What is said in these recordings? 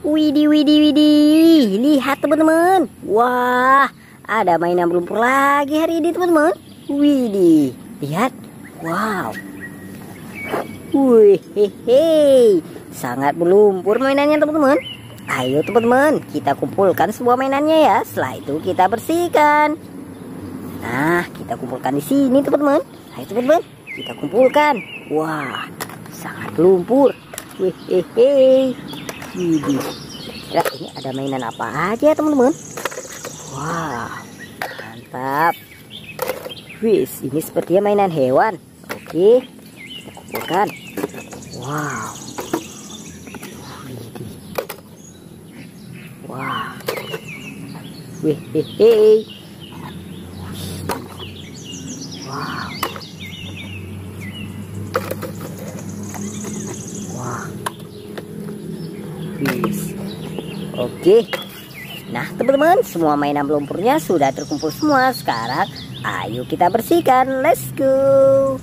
Widih, lihat teman-teman. Wah, ada mainan lumpur lagi hari ini teman-teman. Widih, lihat. Wow. Wih, sangat berlumpur mainannya teman-teman. Ayo teman-teman, kita kumpulkan semua mainannya ya. Setelah itu kita bersihkan. Nah, kita kumpulkan di sini teman-teman. Ayo teman-teman, kita kumpulkan. Wah, sangat lumpur. Wih. Kira ini ada mainan apa aja teman-teman? Wah, mantap. Wis, ini sepertinya mainan hewan. Oke, kita kumpulkan. Wow. Wah. Wih. Wow. Oke, nah teman-teman, semua mainan lumpurnya sudah terkumpul semua. Sekarang ayo kita bersihkan, let's go.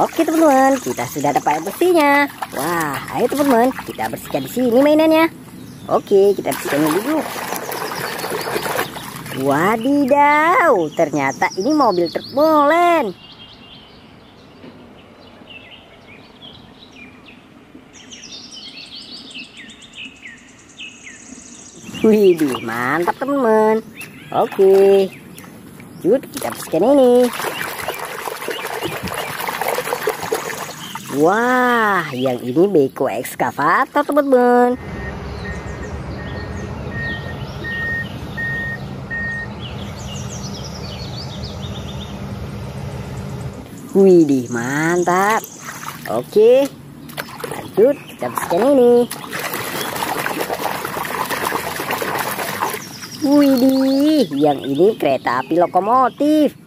Oke teman-teman, kita sudah dapat air bersihnya. Wah, ayo teman-teman, kita bersihkan di sini mainannya. Oke, kita bersihkan dulu. Wadidaw, ternyata ini mobil truk molen. Widih, mantap teman-teman. Oke, yuk kita bersihkan ini. Wah, yang ini beko ekskavator teman-teman. Widih, mantap. Oke, lanjut kita bersihkan ini. Widih, yang ini kereta api lokomotif.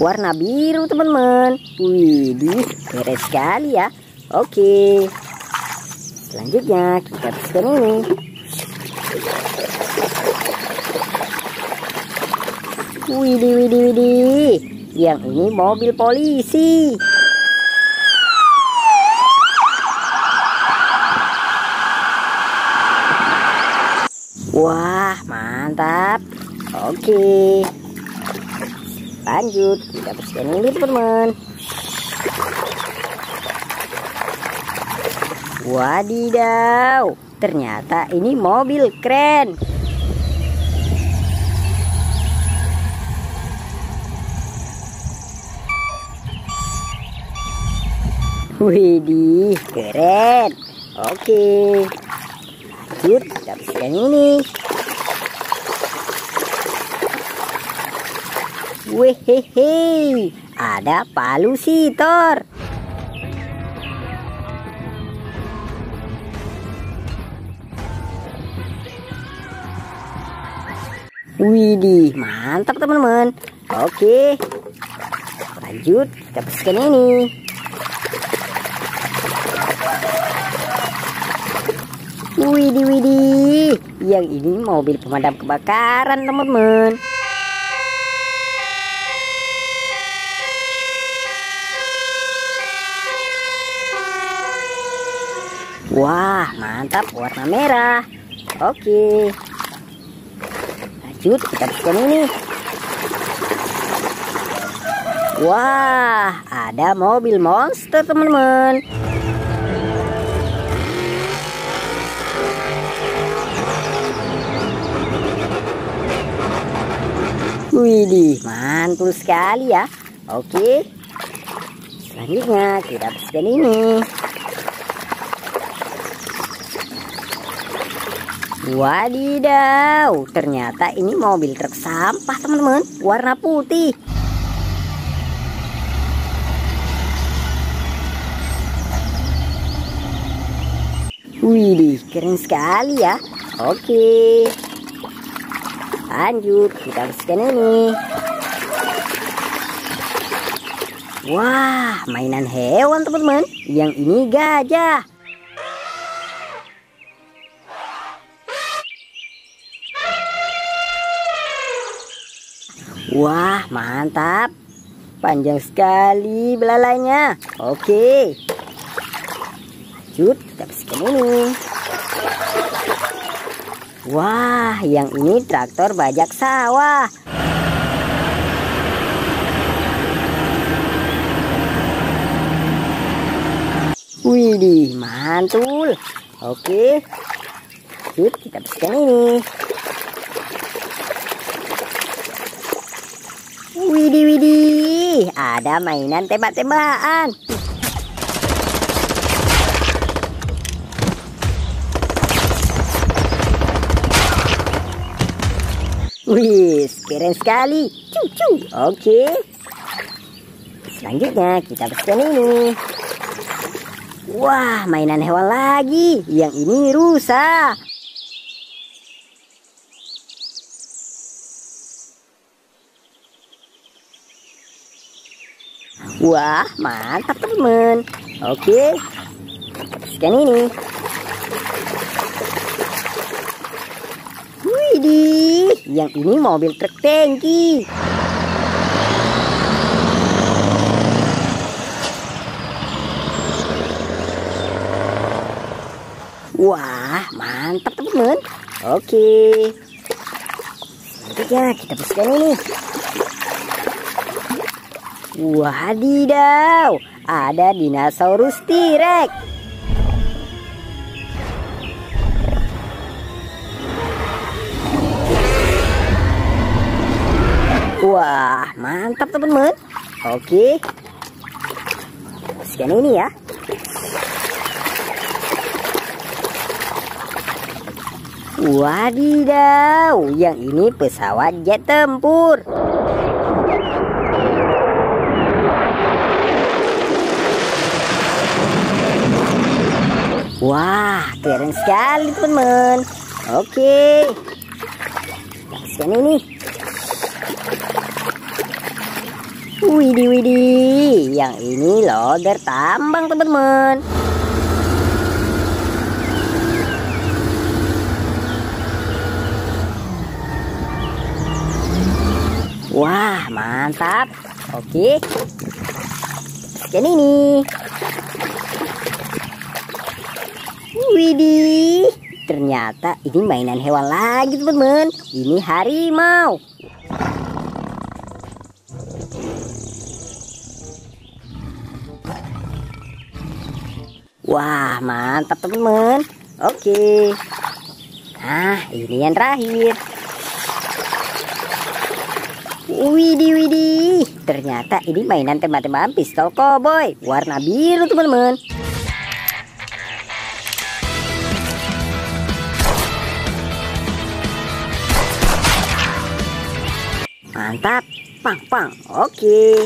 Warna biru teman-teman. Widih, keren sekali ya. Oke, selanjutnya kita bersihkan ini. Widih, yang ini mobil polisi. Wah, mantap. Oke, lanjut kita bersihkan ini teman-teman. Wadidaw, ternyata ini mobil keren. Widih, keren. Oke, lanjut kita bersihkan ini. Wih, ada palu sitor. Widih, mantap teman-teman. Oke, lanjut kita bersihkan ini. Widih, yang ini mobil pemadam kebakaran teman-teman. Wah, mantap, warna merah. Oke, lanjut kita bersihkan ini. Wah, ada mobil monster teman-teman. Widih, mantul sekali ya. Oke, selanjutnya kita bersihkan ini. Wadidaw, ternyata ini mobil truk sampah teman-teman, warna putih. Widih, keren sekali ya. Oke, lanjut kita bersihkan ini. Wah, mainan hewan teman-teman. Yang ini gajah. Wah, mantap. Panjang sekali belalainya. Oke. Lanjut, kita bersihkan ini. Wah, yang ini traktor bajak sawah. Widih, mantul. Oke. Lanjut, kita bersihkan ini. Widih, ada mainan tembak-tembakan. Wih, keren sekali. Cucu. Oke. Selanjutnya kita bersihkan ini. Wah, mainan hewan lagi. Yang ini rusa. Wah, mantap teman. Oke, sekian ini. Widih, yang ini mobil truk tangki. Wah, mantap teman. Oke, selanjutnya kita bersihkan ini. Wadidaw, ada dinosaurus T-Rex. Wah, mantap teman-teman. Oke, sekian ini ya. Wadidaw, yang ini pesawat jet tempur. Wah, keren sekali teman-teman. Oke, sekian ini. Widih, yang ini loader tambang teman-teman. Wah, mantap. Oke, sekian ini. Widih, ternyata ini mainan hewan lagi teman-teman. Ini harimau. Wah, mantap teman-teman. Oke. Nah, ini yang terakhir. Widih, ternyata ini mainan tembak-tembakan pistol cowboy warna biru teman-teman. Mantap, pang. Oke.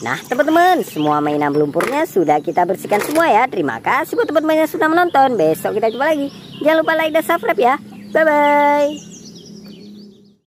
Nah teman-teman, semua mainan lumpurnya sudah kita bersihkan semua ya. Terima kasih buat teman-teman yang sudah menonton. Besok kita jumpa lagi. Jangan lupa like dan subscribe ya. Bye-bye.